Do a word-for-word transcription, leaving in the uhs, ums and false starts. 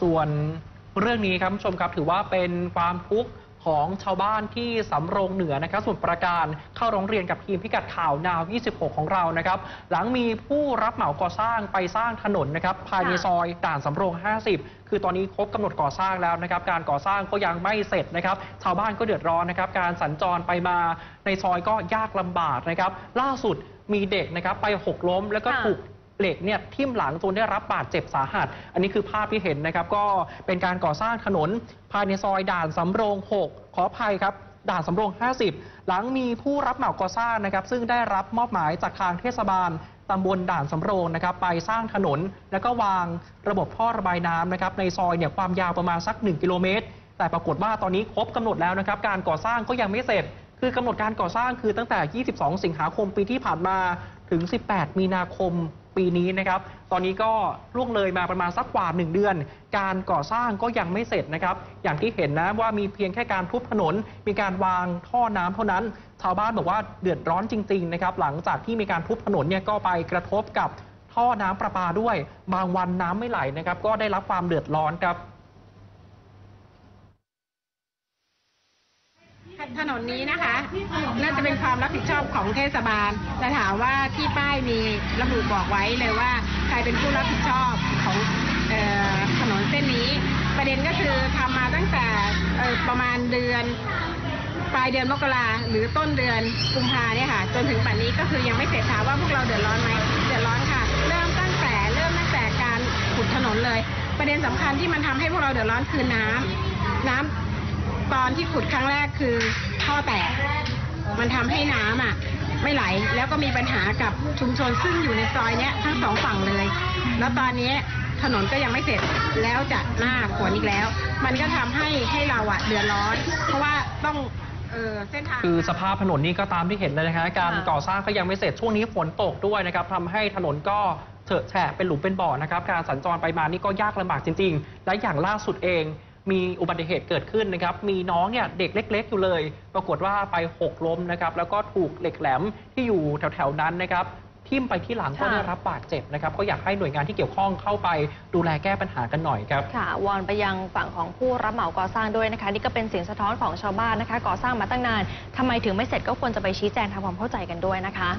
ส่วนเรื่องนี้ครับผู้ชมครับถือว่าเป็นความทุกข์ของชาวบ้านที่สำโรงเหนือนะครับสมุทรปราการเข้าร้องเรียนกับทีมพิกัดข่าวนาวยี่สิบหกของเรานะครับหลังมีผู้รับเหมาก่อสร้างไปสร้างถนนนะครับภายในซอยด่านสำโรงห้าสิบคือตอนนี้ครบกำหนดก่อสร้างแล้วนะครับการก่อสร้างก็ยังไม่เสร็จนะครับชาวบ้านก็เดือดร้อนนะครับการสัญจรไปมาในซอยก็ยากลำบากนะครับล่าสุดมีเด็กนะครับไปหกล้มแล้วก็ถูกเหล็กเนี่ยทิ่มหลังจนได้รับบาดเจ็บสาหัสอันนี้คือภาพที่เห็นนะครับก็เป็นการก่อสร้างถนนภายในซอยด่านสำโรงหกขออภัยครับด่านสำโรงห้าสิบหลังมีผู้รับเหมาก่อสร้างนะครับซึ่งได้รับมอบหมายจากทางเทศบาลตำบลด่านสำโรงนะครับไปสร้างถนนแล้วก็วางระบบท่อระบายน้ำนะครับในซอยเนี่ยความยาวประมาณสักหนึ่งกิโลเมตรแต่ปรากฏว่าตอนนี้ครบกำหนดแล้วนะครับการก่อสร้างก็ยังไม่เสร็จคือกำหนดการก่อสร้างคือตั้งแต่ยี่สิบสองสิงหาคมปีที่ผ่านมาถึงสิบแปดมีนาคมปีนี้นะครับตอนนี้ก็ล่วงเลยมาประมาณสักกว่าหนึ่งเดือนการก่อสร้างก็ยังไม่เสร็จนะครับอย่างที่เห็นนะว่ามีเพียงแค่การทุบถนนมีการวางท่อน้ำเท่านั้นชาวบ้านบอกว่าเดือดร้อนจริงๆนะครับหลังจากที่มีการทุบถนนเนี่ยก็ไปกระทบกับท่อน้ำประปาด้วยบางวันน้ำไม่ไหลนะครับก็ได้รับความเดือดร้อนครับถนนนี้นะคะน่าจะเป็นความรับผิดชอบของเทศบาลแต่ถามว่าที่ป้ายมีระบุบอกไว้เลยว่าใครเป็นผู้รับผิดชอบของเอ่อถนนเส้นนี้ประเด็นก็คือทำมาตั้งแต่ประมาณเดือนปลายเดือนมกราหรือต้นเดือนกุมภาเนี่ยค่ะจนถึงปัจจุบันนี้ก็คือยังไม่เสร็จถามว่าพวกเราเดือดร้อนไหมเดือดร้อนค่ะเริ่มตั้งแต่เริ่มตั้งแต่การขุดถนนเลยประเด็นสำคัญที่มันทำให้พวกเราเดือดร้อนคือน้ำน้ำตอนที่ขุดครั้งแรกคือท่อแตกมันทำให้น้ำอ่ะไม่ไหลแล้วก็มีปัญหากับชุมชนซึ่งอยู่ในซอยเนี้ยทั้งสองฝั่งเลยแล้วตอนนี้ถนนก็ยังไม่เสร็จแล้วจะหน้าฝนอีกแล้วมันก็ทำให้ให้เราอ่ะเดือดร้อนเพราะว่าต้องเออเส้นทางคือสภาพถนนนี้ก็ตามที่เห็นเลยนะคะการก่อสร้างก็ยังไม่เสร็จช่วงนี้ฝนตกด้วยนะครับทำให้ถนนก็เถอะแฉะเป็นหลุมเป็นบ่อนะครับการสัญจรไปมานี่ก็ยากลำบากจริงๆและอย่างล่าสุดเองมีอุบัติเหตุเกิดขึ้นนะครับมีน้องเนี่ยเด็กเล็กๆอยู่เลยปรากฏว่าไปหกล้มนะครับแล้วก็ถูกเหล็กแหลมที่อยู่แถวๆนั้นนะครับทิ่มไปที่หลังก็ได้รับบาดเจ็บนะครับก็อยากให้หน่วยงานที่เกี่ยวข้องเข้าไปดูแลแก้ปัญหากันหน่อยครับค่ะวอนไปยังฝั่งของผู้รับเหมาก่อสร้างด้วยนะคะนี่ก็เป็นเสียงสะท้อนของชาวบ้านนะคะก่อสร้างมาตั้งนานทำไมถึงไม่เสร็จก็ควรจะไปชี้แจงทำความเข้าใจกันด้วยนะคะ